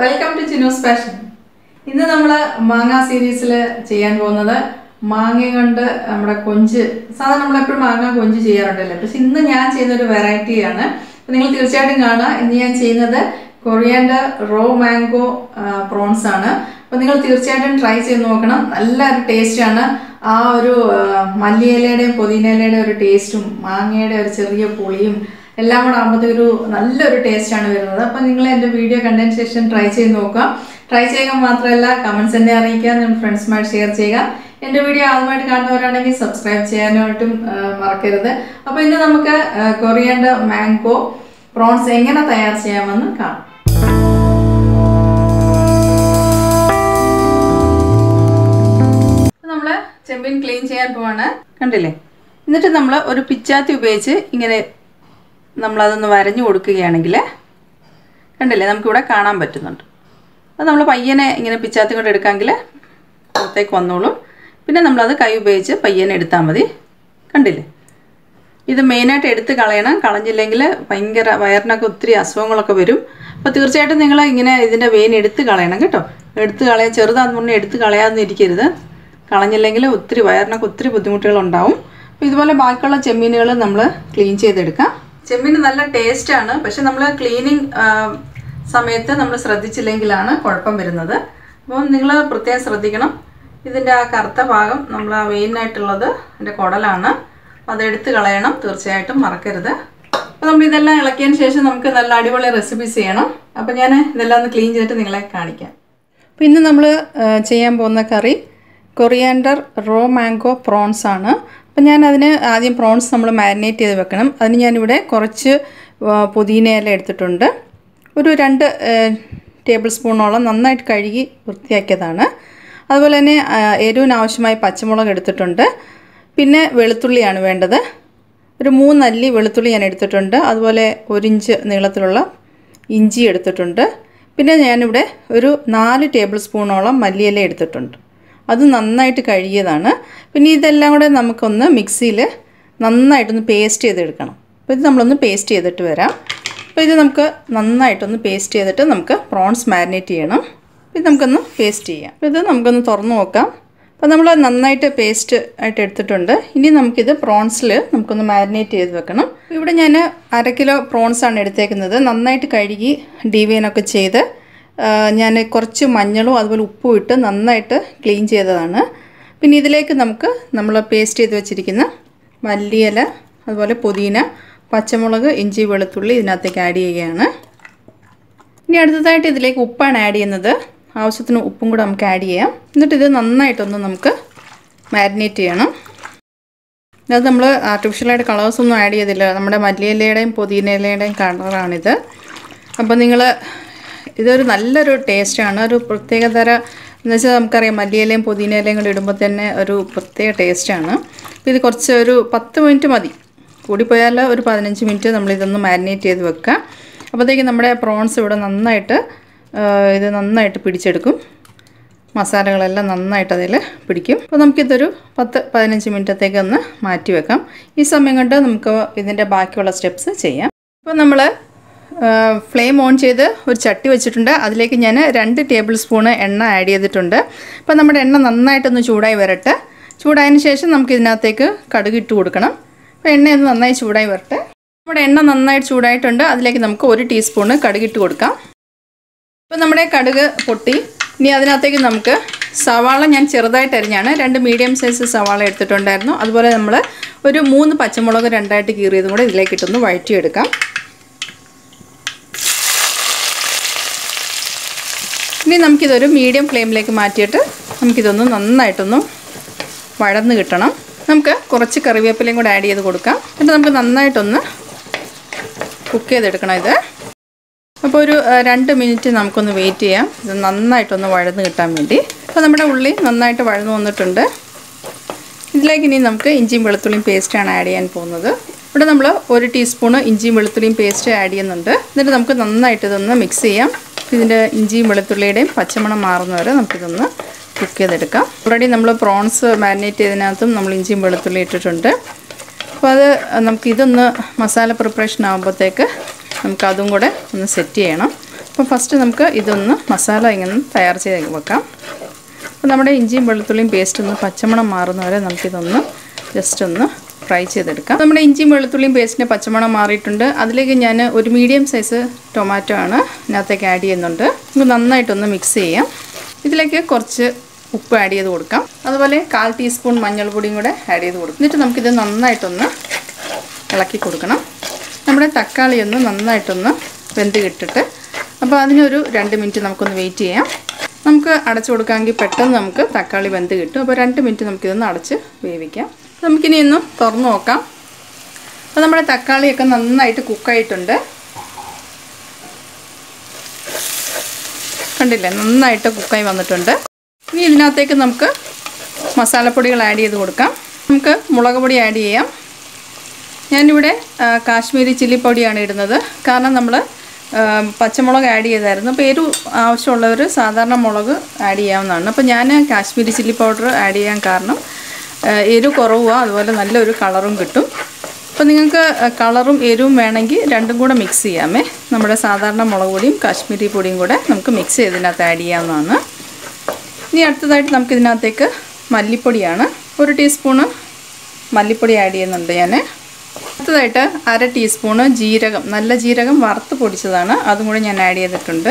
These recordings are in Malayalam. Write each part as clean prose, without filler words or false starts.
Welcome to Ginus Passion. In the manga series, we have manga konji. Manga konji variety. Coriander, raw mango prawns. If you try it, taste it. Taste it. Taste it. Video condensation, try it. Try it. Comments and friends might share it. If you video, subscribe to coriander mango prawns. Clean ചെയ്യാൻ പോവാണ് കണ്ടില്ലേ എന്നിട്ട് നമ്മൾ ഒരു പിച്ചാത്തി ഉപയോഗിച്ച് ഇങ്ങനെ നമ്മൾ അതൊന്ന് വരഞ്ഞു കൊടുക്കുകയാണെങ്കിൽ കണ്ടില്ലേ നമുക്ക് ഇവിടെ കാണാൻ പറ്റുന്നുണ്ട് അത് നമ്മൾ പയ്യനെ ഇങ്ങനെ പിച്ചാത്തി കൊണ്ട് എടുക്കാമെങ്കിൽ പുറത്തേക്ക് വന്നോളും പിന്നെ നമ്മൾ അത് കൈ ഉപയോഗിച്ച് പയ്യനെ എടുത്താൽ മതി കണ്ടില്ലേ ഇത് മെയിൻ ആയിട്ട് എടുത്ത് കളയണം കളഞ്ഞില്ലെങ്കിൽ ഭയങ്കര വയറിനൊക്കെ ഒത്തിരി അസുഖങ്ങളൊക്കെ വരും അപ്പോൾ തീർച്ചയായിട്ടും നിങ്ങൾ ഇങ്ങനെ ഇതിന്റെ വെയിൻ എടുത്ത് കളയണം കേട്ടോ എടുത്ത് കളയാ ചെറുതാന്ന് മുന്നേ എടുത്ത് കളയാതെ ഇരിക്കരുത് കളഞ്ഞില്ലെങ്കിൽ ഒത്തിരി വയറിനൊക്കെ ഒത്തിരി ബുദ്ധിമുട്ടുകൾ ഉണ്ടാവും. അപ്പോൾ ഇതുപോലെ ബാക്കിയുള്ള ചെമ്മീനുകൾ നമ്മൾ ക്ലീൻ ചെയ്തെടുക്കാം. ചെമ്മീന് നല്ല ടേസ്റ്റ് ആണ്. പക്ഷേ നമ്മൾ ക്ലീനിങ് സമയത്ത് നമ്മൾ ശ്രദ്ധിച്ചില്ലെങ്കിലാണ് കുഴപ്പം വരുന്നത്. അപ്പോൾ നിങ്ങൾ പ്രത്യേകം ശ്രദ്ധിക്കണം. ഇതിന്റെ ആ കറുത്ത ഭാഗം നമ്മൾ ആ വെയിൻ ആയിട്ടുള്ളത് അതിന്റെ കുടലാണ്. അത് എടുത്ത് കളയണം തീർച്ചയായിട്ടും മറക്കരുത്. അപ്പോൾ നമ്മൾ ഇതെല്ലാം ഇളക്കിയതിന് ശേഷം നമുക്ക് നല്ല അടിപൊളി റെസിപ്പീസ് ചെയ്യണം. അപ്പോൾ ഞാൻ ഇതെല്ലാം ഒന്ന് ക്ലീൻ ചെയ്തിട്ട് നിങ്ങളെ കാണിക്കാം. അപ്പോൾ ഇന്ന് നമ്മൾ ചെയ്യാൻ പോകുന്ന കറി Coriander raw mango prawns ആണ്. അപ്പോൾ ഞാൻ അതിനെ ആദ്യം prawns നമ്മൾ മാരിനേറ്റ് ചെയ്ത് വെക്കണം. അതിന് ഞാൻ ഇവിടെ കുറച്ച് പുതിനയില എടുത്തിട്ടുണ്ട്. ഒരു 2 ടേബിൾ സ്പൂണോളം നന്നായിട്ട് കഴുകി വൃത്തിയാക്കിയതാണ്. അതുപോലെ തന്നെ എരിവിന് ആവശ്യമായി പച്ചമുളക് എടുത്തിട്ടുണ്ട്. പിന്നെ വെളുത്തുള്ളിയാണ് വേണ്ടത്. ഒരു 3 അല്ലി വെളുത്തുള്ളി ഞാൻ എടുത്തിട്ടുണ്ട്. അതുപോലെ 1 ഇഞ്ച് നീളത്തിലുള്ള ഇഞ്ചി എടുത്തിട്ടുണ്ട്. പിന്നെ ഞാൻ ഇവിടെ ഒരു 4 ടേബിൾ സ്പൂണോളം മല്ലിയില എടുത്തിട്ടുണ്ട്. അത് നന്നായിട്ട് കഴുകിയതാണ്. പിന്നെ ഇതെല്ലാം കൂടെ നമുക്കൊന്ന് മിക്സിയിൽ നന്നായിട്ടൊന്ന് പേസ്റ്റ് ചെയ്തെടുക്കണം. അപ്പോൾ ഇത് നമ്മളൊന്ന് പേസ്റ്റ് ചെയ്തിട്ട് വരാം. അപ്പോൾ ഇത് നമുക്ക് നന്നായിട്ടൊന്ന് പേസ്റ്റ് ചെയ്തിട്ട് നമുക്ക് പ്രോൺസ് മാരിനേറ്റ് ചെയ്യണം. ഇത് നമുക്കൊന്ന് പേസ്റ്റ് ചെയ്യാം. അപ്പോൾ ഇത് നമുക്കൊന്ന് തുറന്ന് നോക്കാം. അപ്പോൾ നമ്മൾ നന്നായിട്ട് പേസ്റ്റ് ആയിട്ട് എടുത്തിട്ടുണ്ട്. ഇനി നമുക്കിത് പ്രോൺസിൽ നമുക്കൊന്ന് മാരിനേറ്റ് ചെയ്ത് വെക്കണം. ഇവിടെ ഞാൻ 1/2 കിലോ പ്രോൺസാണ് എടുത്തേക്കുന്നത്. നന്നായിട്ട് കഴുകി ഡീവെയിനൊക്കെ ചെയ്ത് ഞാൻ കുറച്ച് മഞ്ഞളും അതുപോലെ ഉപ്പും ഇട്ട് നന്നായിട്ട് ക്ലീൻ ചെയ്തതാണ്. പിന്നെ ഇതിലേക്ക് നമുക്ക് നമ്മൾ പേസ്റ്റ് ചെയ്ത് വെച്ചിരിക്കുന്ന മല്ലിയില അതുപോലെ പുതിന പച്ചമുളക് ഇഞ്ചി വെളുത്തുള്ളി ഇതിനകത്തേക്ക് ആഡ് ചെയ്യുകയാണ്. ഇനി അടുത്തതായിട്ട് ഇതിലേക്ക് ഉപ്പാണ് ആഡ് ചെയ്യുന്നത്. ആവശ്യത്തിന് ഉപ്പും കൂടെ നമുക്ക് ആഡ് ചെയ്യാം. എന്നിട്ട് ഇത് നന്നായിട്ടൊന്ന് നമുക്ക് മാരിനേറ്റ് ചെയ്യണം. അത് നമ്മൾ ആർട്ടിഫിഷ്യലായിട്ട് കളേഴ്സൊന്നും ആഡ് ചെയ്തില്ല. നമ്മുടെ മല്ലിയിലയുടെയും പുതിനയിലയുടെയും കളറാണിത്. അപ്പോൾ നിങ്ങൾ ഇതൊരു നല്ലൊരു ടേസ്റ്റാണ്. ഒരു പ്രത്യേകതര എന്ന് വെച്ചാൽ നമുക്കറിയാം മല്ലിയിലയും പുതിനയിലയും കൂടി ഇടുമ്പോൾ തന്നെ ഒരു പ്രത്യേക ടേസ്റ്റാണ്. അപ്പോൾ ഇത് കുറച്ച് ഒരു 10 മിനിറ്റ് മതി. കൂടിപ്പോയാൽ ഒരു 15 മിനിറ്റ് നമ്മളിതൊന്ന് മാരിനേറ്റ് ചെയ്ത് വെക്കുക. അപ്പോഴത്തേക്ക് നമ്മുടെ പ്രോൺസ് ഇവിടെ നന്നായിട്ട് പിടിച്ചെടുക്കും. മസാലകളെല്ലാം നന്നായിട്ട് അതിൽ പിടിക്കും. അപ്പോൾ നമുക്കിതൊരു 10-15 മിനിറ്റത്തേക്ക് ഒന്ന് മാറ്റി വെക്കാം. ഈ സമയം കൊണ്ട് നമുക്ക് ഇതിൻ്റെ ബാക്കിയുള്ള സ്റ്റെപ്സ് ചെയ്യാം. ഇപ്പോൾ നമ്മൾ ഫ്ലെയിം ഓൺ ചെയ്ത് ഒരു ചട്ടി വെച്ചിട്ടുണ്ട്. അതിലേക്ക് ഞാൻ 2 ടേബിൾ സ്പൂണ് എണ്ണ ആഡ് ചെയ്തിട്ടുണ്ട്. അപ്പോൾ നമ്മുടെ എണ്ണ നന്നായിട്ടൊന്ന് ചൂടായി വരട്ടെ. ചൂടായതിന് ശേഷം നമുക്ക് ഇതിനകത്തേക്ക് കടുകിട്ട് കൊടുക്കണം. അപ്പോൾ എണ്ണയൊന്ന് നന്നായി ചൂടായി വരട്ടെ. നമ്മുടെ എണ്ണ നന്നായിട്ട് ചൂടായിട്ടുണ്ട്. അതിലേക്ക് നമുക്ക് 1 ടീസ്പൂണ് കടുകിട്ട് കൊടുക്കാം. ഇപ്പോൾ നമ്മുടെ കടുക് പൊട്ടി. ഇനി അതിനകത്തേക്ക് നമുക്ക് സവാള ഞാൻ ചെറുതായിട്ട് അരിഞ്ഞാണ് 2 മീഡിയം സൈസ് സവാള എടുത്തിട്ടുണ്ടായിരുന്നു. അതുപോലെ നമ്മൾ ഒരു 3 പച്ചമുളക് രണ്ടായിട്ട് കീറിയതും കൂടെ ഇതിലേക്കിട്ടൊന്ന് വഴറ്റിയെടുക്കാം. ഇനി നമുക്കിതൊരു മീഡിയം ഫ്ലെയിമിലേക്ക് മാറ്റിയിട്ട് നമുക്കിതൊന്ന് നന്നായിട്ടൊന്ന് വഴന്ന് കിട്ടണം. നമുക്ക് കുറച്ച് കറിവേപ്പിലയും കൂടെ ആഡ് ചെയ്ത് കൊടുക്കാം. എന്നിട്ട് നമുക്ക് നന്നായിട്ടൊന്ന് കുക്ക് ചെയ്തെടുക്കണം ഇത്. അപ്പോൾ ഒരു 2 മിനിറ്റ് നമുക്കൊന്ന് വെയിറ്റ് ചെയ്യാം, ഇത് നന്നായിട്ടൊന്ന് വഴന്ന് കിട്ടാൻ വേണ്ടി. അപ്പോൾ നമ്മുടെ ഉള്ളി നന്നായിട്ട് വഴന്ന് വന്നിട്ടുണ്ട്. ഇതിലേക്ക് ഇനി നമുക്ക് ഇഞ്ചിയും വെളുത്തുള്ളിയും പേസ്റ്റാണ് ആഡ് ചെയ്യാൻ പോകുന്നത്. ഇവിടെ നമ്മൾ 1 ടീസ്പൂണ് ഇഞ്ചിയും വെളുത്തുള്ളിയും പേസ്റ്റ് ആഡ് ചെയ്യുന്നുണ്ട്. എന്നിട്ട് നമുക്ക് നന്നായിട്ട് ഇതൊന്ന് മിക്സ് ചെയ്യാം. ഇതിൻ്റെ ഇഞ്ചിയും വെളുത്തുള്ളിയുടെയും പച്ചമണം മാറുന്നവരെ നമുക്കിതൊന്ന് കുക്ക് ചെയ്തെടുക്കാം. ഓൾറെഡി നമ്മൾ പ്രോൺസ് മാരിനേറ്റ് ചെയ്തതിനകത്തും നമ്മൾ ഇഞ്ചിയും വെളുത്തുള്ളി ഇട്ടിട്ടുണ്ട്. അപ്പോൾ അത് നമുക്കിതൊന്ന് മസാല പ്രിപ്പറേഷൻ ആകുമ്പോഴത്തേക്ക് നമുക്കതും കൂടെ ഒന്ന് സെറ്റ് ചെയ്യണം. First, we will make masala. We will make the paste. We will fry the paste. We will medium size tomato. We will mix it. We will add a little bit of teaspoon of manjal pudi. Now, we will wait for 2 minutes. We will wait for 2 minutes. We will wait for 2 minutes. We will wait for 2 minutes. We will cook the cook. Pachamologa idea there. The Peru shoulder, Southern Mologa, idea on Napajana, Kashmiri chili powder, idea and carnum, Eru Korova, as well as another colorum gutum. Paninka colorum, Eru managi, Dandagoda mixiame, Namada Southern Mologodim, Kashmiri pudding would mix it in a idea on the Arthadite Namkina take a malipodiana, 1 teaspoon of malipodi idea on the Add a teaspoon of jeeragam, Nalla jeeragam, Vartha Pudisana, Adamurian idea the tunda.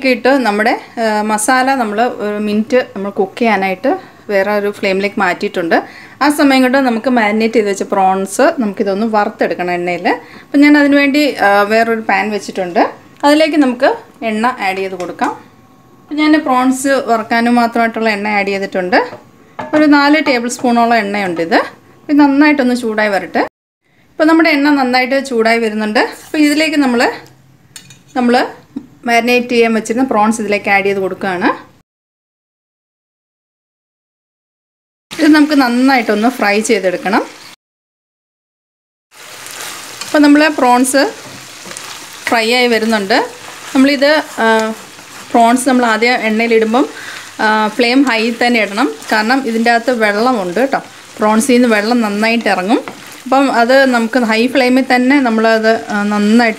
the masala in flame. We will marinate the prawns. We will add the prawns. 4 tablespoon of enna undu idu. Idu nannayitt onnu choodayi varatte. Ippa nammade enna nannayitt choodayi varunundu. Appo idilekku nammal marinate cheyan vechirunna prawns idilekku add cheyidu kodukkaanu. Idu namukku nannayitt onnu fry cheyidedukkanam. Appo nammal prawns fry ayi varunundu. Nammal idu prawns nammal aadya ennayil idumbum flame high than Ednam, Karnam isn't at the Vedlam under top. Prawns in the Vedlam Nanai Terangum. Pum other Namka high flame than Namla the Nanai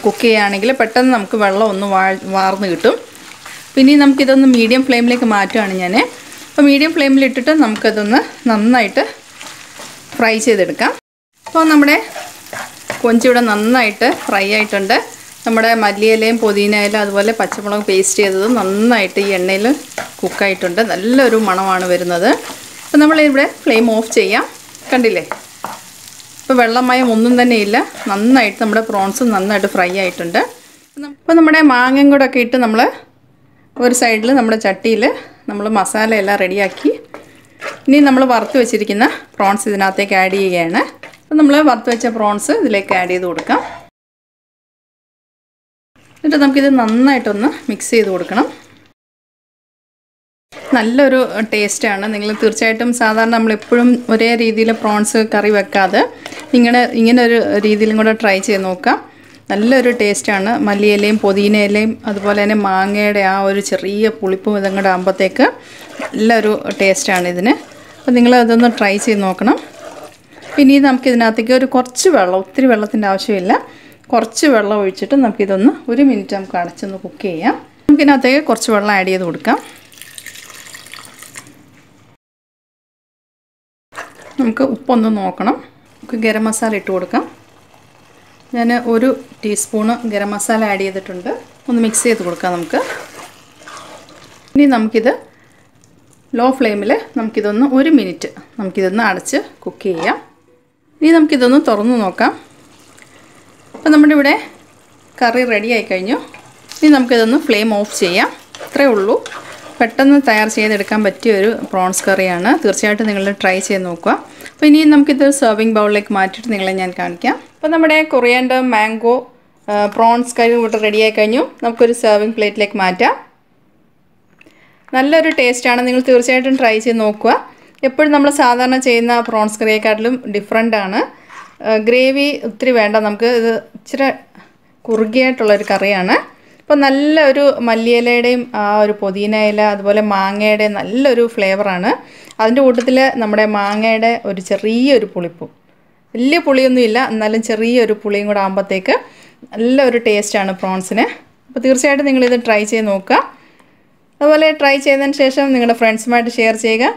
cookie and a pattern Namka Vella on the warm utum. Pini Namkid on the medium flame like a martyr and yane. A medium flame litter Namkaduna Nanai fry chedka. So Namade Conchuda Nanai fry it under. Namada Madlia lame podina as well as Pachamolo paste, nonite and nail, cook it under the Luru Manavana with another. The Namala flame off chaya, candile. Pavella my woman the nail, nonite, Namada prawns, nonite fry it under. Panamada mangan got a kit numla, or side number chatile, number masala rediaki. Ni number varthu chirikina, prawns is not a caddy yana. The number varthu prawns, the lake caddy the Let us mix it with a good taste. If you have a items, you can try prawns curry. You can try it. It is taste. Malayalam, Podina, Advalana, Manga, or Cheria, Pulipu, and Ambateka. It is taste. Try it. കുറച്ച് വെള്ളം ഒഴിച്ചിട്ട് നമുക്ക് ഇതൊന്ന് 1 മിനിറ്റ് നമുക്ക് അടച്ചൊന്ന് കുക്ക് ചെയ്യാം. നമുക്ക് ഇതിനകത്തേക്ക് കുറച്ച് വെള്ളം ആഡ് ചെയ്തു കൊടുക്കാം. നമുക്ക് ഉപ്പ് ഒന്ന് നോക്കണം. നമുക്ക് ഗരം മസാല ഇട്ട് കൊടുക്കാം. ഞാൻ 1 ടീസ്പൂൺ ഗരം മസാല ആഡ് ചെയ്തിട്ടുണ്ട്. ഒന്ന് മിക്സ് ചെയ്തു കൊടുക്കാം നമുക്ക്. ഇനി നമുക്ക് ഇത് ലോ ഫ്ലെയിമിൽ നമുക്ക് ഇതൊന്ന് 1 മിനിറ്റ് നമുക്ക് ഇതൊന്ന് അടച്ച് കുക്ക് ചെയ്യാം. ഇനി നമുക്ക് ഇതൊന്ന് തുറന്നു നോക്കാം. Now we will curry ready. Now we will flame off. Prawns curry. Now we will serving bowl. Now we will coriander, mango, prawns ready a serving plate like matta. Nalla taste aanu ningal thirchayathum try chey nokkuva. Eppozhum nammal sadharana cheyyunna prawns curry ekkatlum different aanu. Gravy uthiri venda namukku idu ichira kurugiyayittulla oru curry aanu. Appo nalla oru malliyelayudeyum aa oru podina ila adupole maangayude nalla oru flavor aanu. Adinte oottathile nammade maangayude oru cheriya oru pulippu. Velliya puliyonnum illa ennalum cheriya oru puliyum kuda aambatheke nalla oru taste aanu prawns ne. Appo thirchayattum ningal idu try chey nokka. Try and share friends share chega.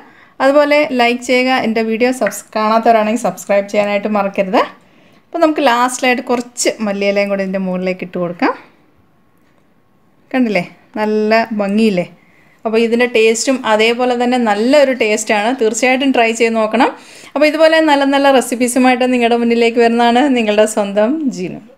Like chega in the video subscribe channel to market the last slide korch Malay language in the moon like it orka Candle Nalla Bangile. Away than a taste Adebola than a nuller taste and try Chenokana. Away the Nala recipes might and the Adamani Lake Vernana and the Ningala Sondam Gino.